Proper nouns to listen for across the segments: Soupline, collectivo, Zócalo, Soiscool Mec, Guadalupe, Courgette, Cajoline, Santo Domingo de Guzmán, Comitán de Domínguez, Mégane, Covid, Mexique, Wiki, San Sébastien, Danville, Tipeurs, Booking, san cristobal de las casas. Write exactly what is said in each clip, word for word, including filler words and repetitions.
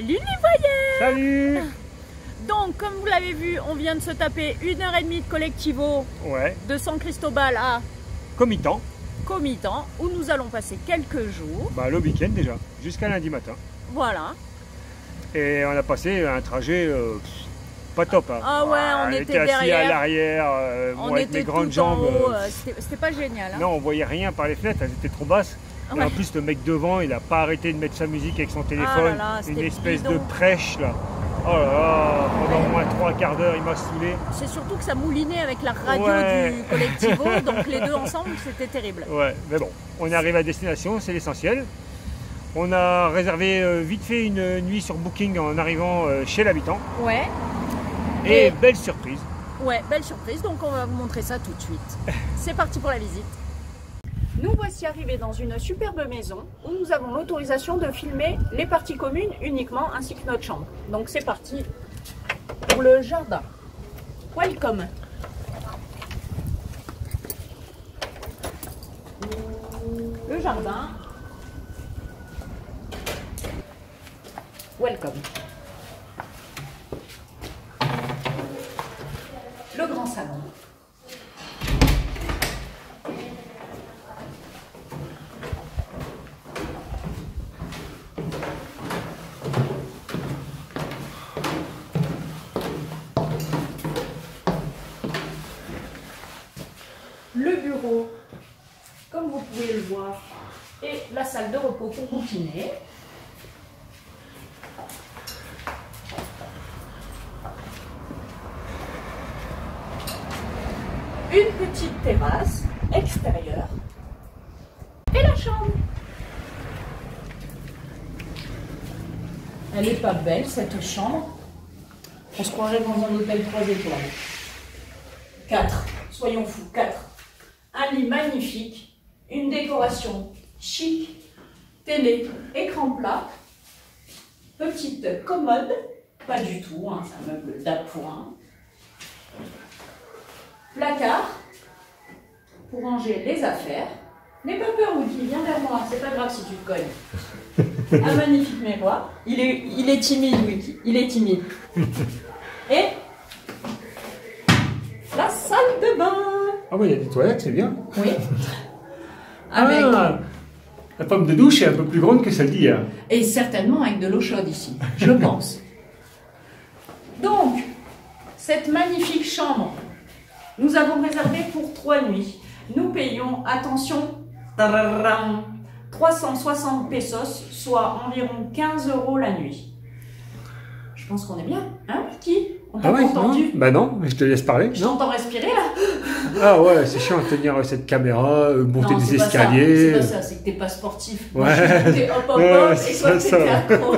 Salut les voyeurs! Salut! Donc, comme vous l'avez vu, on vient de se taper une heure et demie de collectivo ouais. de San Cristóbal à Comitán. Comitán, où nous allons passer quelques jours. Bah, le week-end déjà, jusqu'à lundi matin. Voilà. Et on a passé un trajet euh, pas top. Ah, hein. ah ouais, ah, on, on était, était assis derrière. à l'arrière, euh, bon, avec mes grandes jambes. Euh, C'était pas génial. Hein. Non, on voyait rien par les fenêtres, elles étaient trop basses. Ouais. Et en plus, le mec devant, il n'a pas arrêté de mettre sa musique avec son téléphone. Ah là là, une espèce bidon. de prêche là. Oh là là, pendant au moins trois quarts d'heure, il m'a saoulé. C'est surtout que ça moulinait avec la radio ouais. du collectivo, donc les deux ensemble, c'était terrible. Ouais, mais bon, on arrive à destination, c'est l'essentiel. On a réservé euh, vite fait une nuit sur Booking en arrivant euh, chez l'habitant. Ouais. Et, Et belle surprise. Ouais, belle surprise, donc on va vous montrer ça tout de suite. C'est parti pour la visite. Nous voici arrivés dans une superbe maison où nous avons l'autorisation de filmer les parties communes uniquement ainsi que notre chambre. Donc c'est parti pour le jardin. Welcome! Le jardin. Welcome. Le grand salon. Comme vous pouvez le voir, et la salle de repos pour continuer. Une petite terrasse extérieure et la chambre. Elle n'est pas belle cette chambre. On se croirait dans un hôtel trois étoiles. quatre, soyons fous, quatre. Un lit magnifique, une décoration chic, télé, écran plat, petite commode, pas du tout, hein, c'est un meuble d'appoint, placard pour ranger les affaires. N'aie pas peur, Wiki, viens vers moi, c'est pas grave si tu te cognes. Un magnifique miroir, il est, il est timide, Wiki, il est timide. Et la salle de bain. Ah oui, il y a des toilettes, c'est bien. Oui. Avec... Ah, la pomme de douche est un peu plus grande que celle d'hier. Et certainement avec de l'eau chaude ici, je pense. Donc, cette magnifique chambre, nous avons réservé pour trois nuits. Nous payons, attention, trois cent soixante pesos, soit environ quinze euros la nuit. Je pense qu'on est bien, hein, Wiki? On t'a ah ouais, entendu non. Bah non, mais je te laisse parler. Je t'entends respirer là. Ah ouais, c'est chiant de tenir cette caméra, monter non, des escaliers. C'est pas ça, c'est que t'es pas sportif. Ouais. T'es hop hop hop ouais, et toi t'es accro.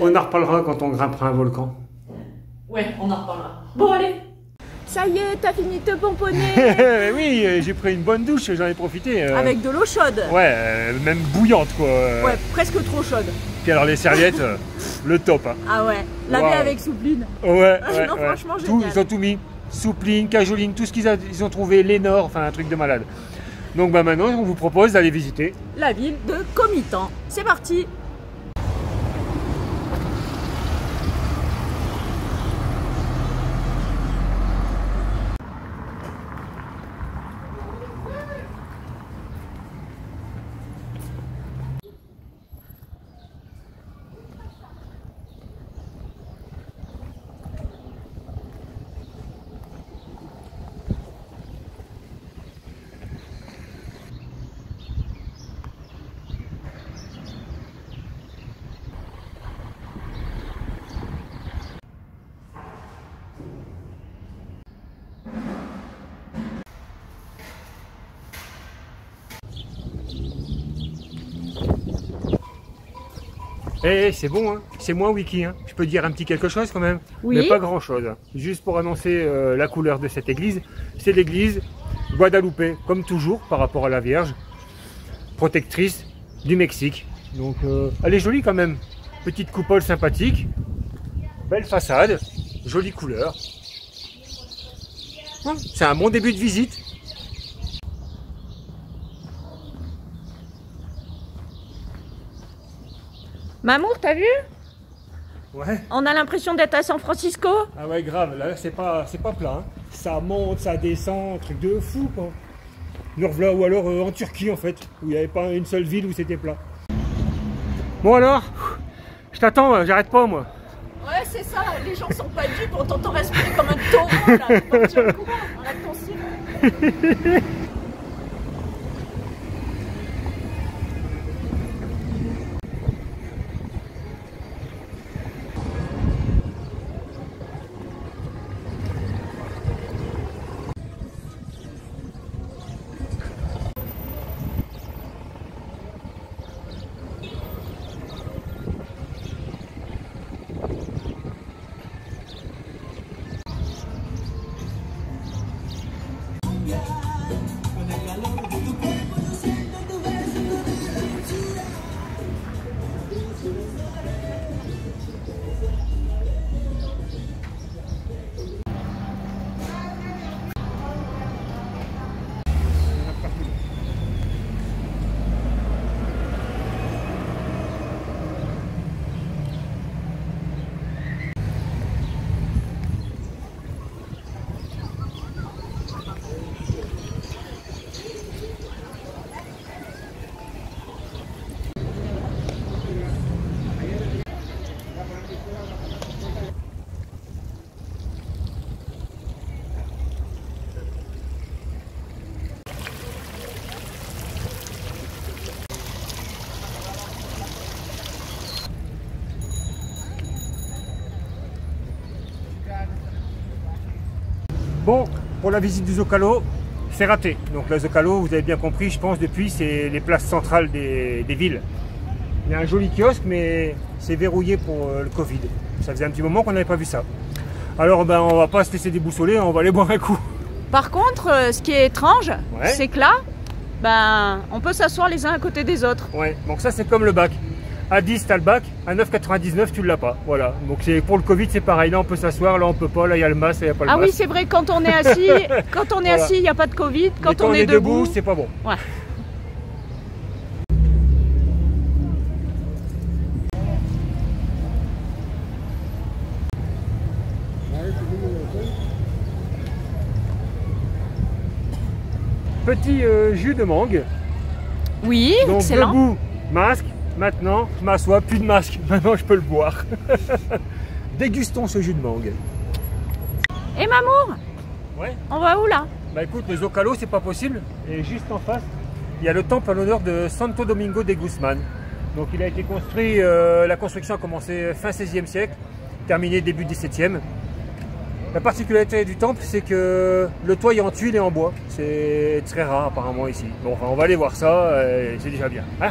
On en reparlera quand on grimpera un volcan. Ouais, on en reparlera. Bon allez. Ça y est, t'as fini de te pomponner. Oui, j'ai pris une bonne douche, j'en ai profité. Euh... Avec de l'eau chaude. Ouais, euh, même bouillante quoi. Ouais, presque trop chaude. Puis alors les serviettes, euh, le top. Hein. Ah ouais, laver wow. avec Soupline. Ouais, ouais, non, ouais. franchement tout, ils ont tout mis. Soupline, Cajoline, tout ce qu'ils ils ont trouvé, l'énorme, enfin un truc de malade. Donc bah, maintenant, on vous propose d'aller visiter la ville de Comitán. C'est parti. Eh, hey, c'est bon, hein. C'est moi Wiki, hein. Je peux dire un petit quelque chose quand même, oui. mais pas grand chose. Juste pour annoncer euh, la couleur de cette église, c'est l'église Guadalupe, comme toujours par rapport à la Vierge, protectrice du Mexique. Donc euh, elle est jolie quand même, petite coupole sympathique, belle façade, jolie couleur. Ouais, c'est un bon début de visite. Mamour, t'as vu? Ouais. On a l'impression d'être à San Francisco. Ah ouais, grave, là c'est pas, pas plat, hein. Ça monte, ça descend, truc de fou quoi. Là, ou alors euh, en Turquie en fait, où il n'y avait pas une seule ville où c'était plat. Bon alors, je t'attends, j'arrête pas moi. Ouais c'est ça, les gens sont pas dupes, on t'entend respirer comme un taureau là, on tient le courant, on a le consigne. Bon, pour la visite du Zócalo, c'est raté. Donc le Zócalo, vous avez bien compris, je pense, depuis, c'est les places centrales des, des villes. Il y a un joli kiosque, mais c'est verrouillé pour euh, le Covid. Ça faisait un petit moment qu'on n'avait pas vu ça. Alors, ben, on va pas se laisser déboussoler, on va aller boire un coup. Par contre, euh, ce qui est étrange, ouais, c'est que là, ben, on peut s'asseoir les uns à côté des autres. Ouais, donc ça, c'est comme le bac. À dix, t'as le bac, à neuf quatre-vingt-dix-neuf, tu l'as pas. Voilà. Donc pour le Covid, c'est pareil. Là, on peut s'asseoir, là, on peut pas. Là, il y a le masque, il n'y a pas le masque. Ah oui, c'est vrai, quand on est assis, quand on est voilà, assis, il n'y a pas de Covid. Quand, quand on, on est, est debout, debout c'est pas bon. Ouais. Petit euh, jus de mangue. Oui, donc, excellent. Debout, masque. Maintenant, je m'assois, plus de masque. Maintenant, je peux le boire. Dégustons ce jus de mangue. Et Mamour, ouais, on va où là? Bah écoute, le Zócalo, c'est pas possible. Et juste en face, il y a le temple à l'honneur de Santo Domingo de Guzmán. Donc, il a été construit, euh, la construction a commencé fin seizième siècle, terminée début dix-septième. La particularité du temple, c'est que le toit est en tuiles et en bois. C'est très rare apparemment ici. Bon, enfin, on va aller voir ça, c'est déjà bien. Hein?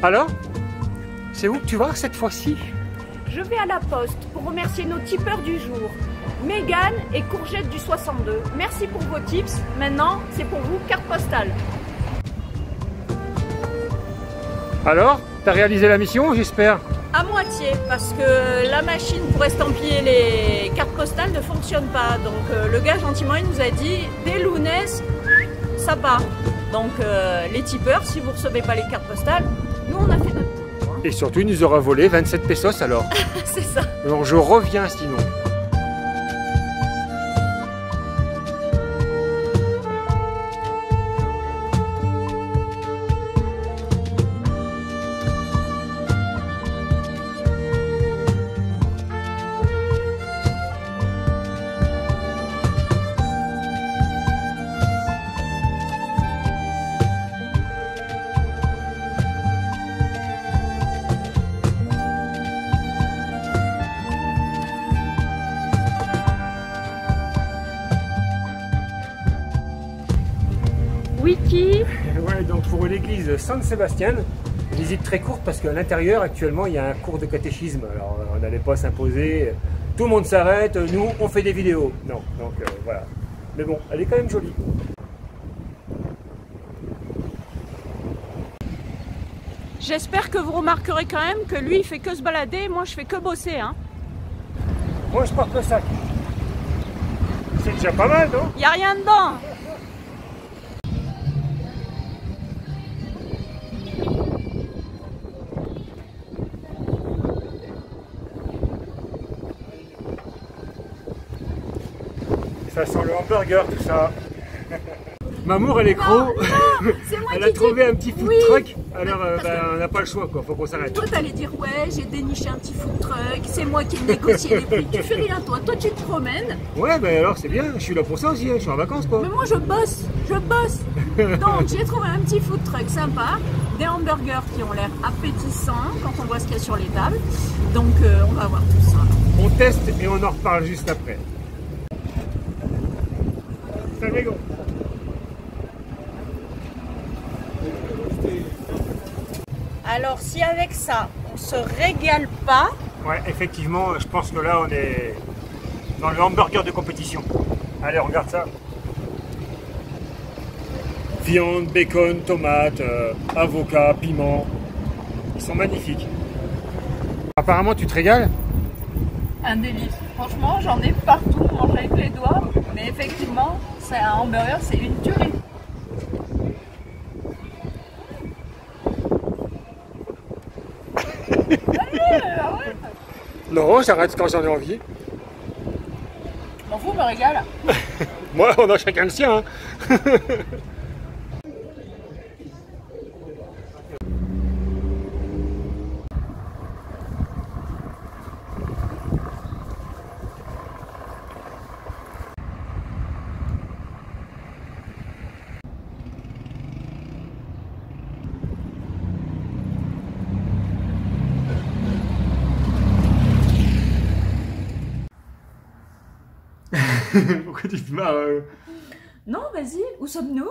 Alors, c'est où que tu vas cette fois-ci? Je vais à la poste pour remercier nos tipeurs du jour, Mégane et Courgette du soixante-deux. Merci pour vos tips. Maintenant, c'est pour vous, carte postale. Alors, t'as réalisé la mission, j'espère? À moitié, parce que la machine pour estampiller les cartes postales ne fonctionne pas. Donc euh, le gars, gentiment, il nous a dit, dès lunes, ça part. Donc euh, les tipeurs, si vous ne recevez pas les cartes postales, nous, on a fait notre tour. Et surtout, il nous aura volé vingt-sept pesos alors. C'est ça. Alors je reviens sinon. Wiki. Ouais, donc pour l'église San Sébastien, visite très courte parce qu'à l'intérieur actuellement il y a un cours de catéchisme. Alors on n'allait pas s'imposer, tout le monde s'arrête, nous on fait des vidéos. Non, donc euh, voilà. Mais bon, elle est quand même jolie. J'espère que vous remarquerez quand même que lui il fait que se balader et moi je fais que bosser. Hein. Moi je porte le sac. C'est déjà pas mal, non? Il n'y a rien dedans. Ça sent le hamburger, tout ça. Mamour, elle est croc. Elle a trouvé un petit food truck. Alors, euh, bah, on n'a pas le choix, quoi. Faut qu'on s'arrête. Toi, t'allais dire, ouais, j'ai déniché un petit food truck. C'est moi qui ai négocié les prix. Tu fais rien, toi. Toi, tu te promènes. Ouais, bah alors, c'est bien. Je suis là pour ça aussi. Hein. Je suis en vacances, quoi. Mais moi, je bosse. Je bosse. Donc, j'ai trouvé un petit food truck sympa. Des hamburgers qui ont l'air appétissants quand on voit ce qu'il y a sur les tables. Donc, euh, on va voir tout ça. On teste et on en reparle juste après. Alors si avec ça on se régale pas. Ouais, effectivement, je pense que là on est dans le hamburger de compétition. Allez, regarde ça. Viande, bacon, tomate, euh, avocat, piment. Ils sont magnifiques. Apparemment tu te régales. Un délice. Franchement, j'en ai partout, mangé avec les doigts, mais effectivement, c'est un hamburger, c'est une tuerie. Allez, arrête. Non, j'arrête quand j'en ai envie. M'en fous, me régale. Moi, on a chacun le sien. Hein. Pourquoi tu te marres euh... Non, vas-y, où sommes-nous?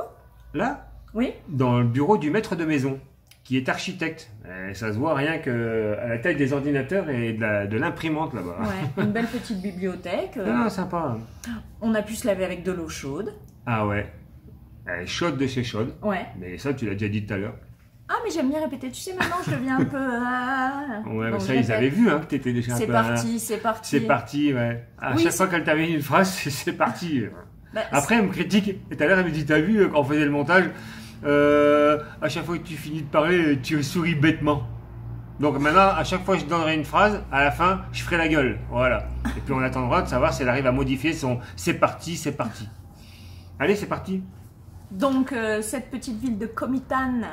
Là? Oui. Dans le bureau du maître de maison, qui est architecte. Et ça se voit rien qu'à la taille des ordinateurs et de l'imprimante là-bas. Ouais, une belle petite bibliothèque. Euh... Ah, sympa. On a pu se laver avec de l'eau chaude. Ah ouais. Elle est chaude de chez chaude. Ouais. Mais ça, tu l'as déjà dit tout à l'heure. Ah, mais j'aime bien répéter, tu sais, maintenant je deviens un peu... Ah. Ouais, donc, ça, ils avaient vu hein, que t'étais déjà un peu... C'est parti, c'est parti. C'est parti, ouais. À oui, chaque fois qu'elle termine une phrase, c'est parti. Bah, après, elle me critique, et tout à l'heure, elle me dit, t'as vu, quand on faisait le montage, euh, à chaque fois que tu finis de parler, tu souris bêtement. Donc maintenant, à chaque fois que je donnerai une phrase, à la fin, je ferai la gueule, voilà. Et puis on attendra de savoir si elle arrive à modifier son « c'est parti, c'est parti ». Allez, c'est parti. Donc, euh, cette petite ville de Comitán...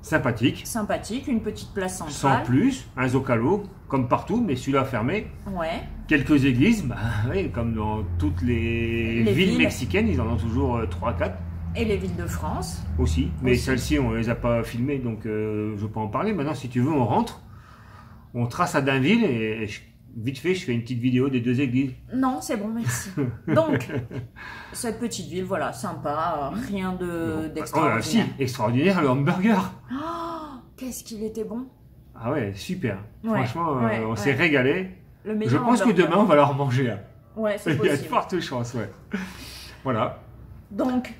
Sympathique. Sympathique, une petite place centrale. Sans plus, un Zócalo, comme partout, mais celui-là fermé. Ouais. Quelques églises, bah, oui, comme dans toutes les, les villes, villes mexicaines, ils en ont toujours trois quatre. Et les villes de France. Aussi, mais celles-ci, on ne les a pas filmées, donc euh, je peux en parler. Maintenant, si tu veux, on rentre, on trace à Danville, et, et je, vite fait, je fais une petite vidéo des deux églises. Non, c'est bon, merci. Donc, cette petite ville, voilà, sympa, rien d'extraordinaire. De, oh, si, extraordinaire, le hamburger. Oh, qu'est-ce qu'il était bon. Ah ouais, super. Ouais, franchement, ouais, euh, on s'est ouais. régalé. Le meilleur. Je pense hamburger. Que demain, on va leur manger. Hein. Ouais, c'est possible. Il y a de fortes chances, ouais. Voilà. Donc.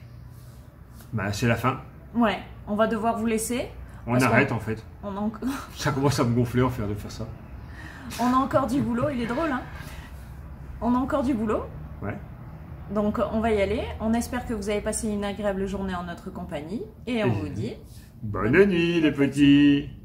Bah, c'est la fin. Ouais, on va devoir vous laisser. On arrête, on... en fait. On en... Ça commence à me gonfler, en fait, de faire ça. On a encore du boulot, il est drôle, hein. On a encore du boulot. Ouais. Donc, on va y aller. On espère que vous avez passé une agréable journée en notre compagnie. Et on vous dit... Bonne nuit, les petits.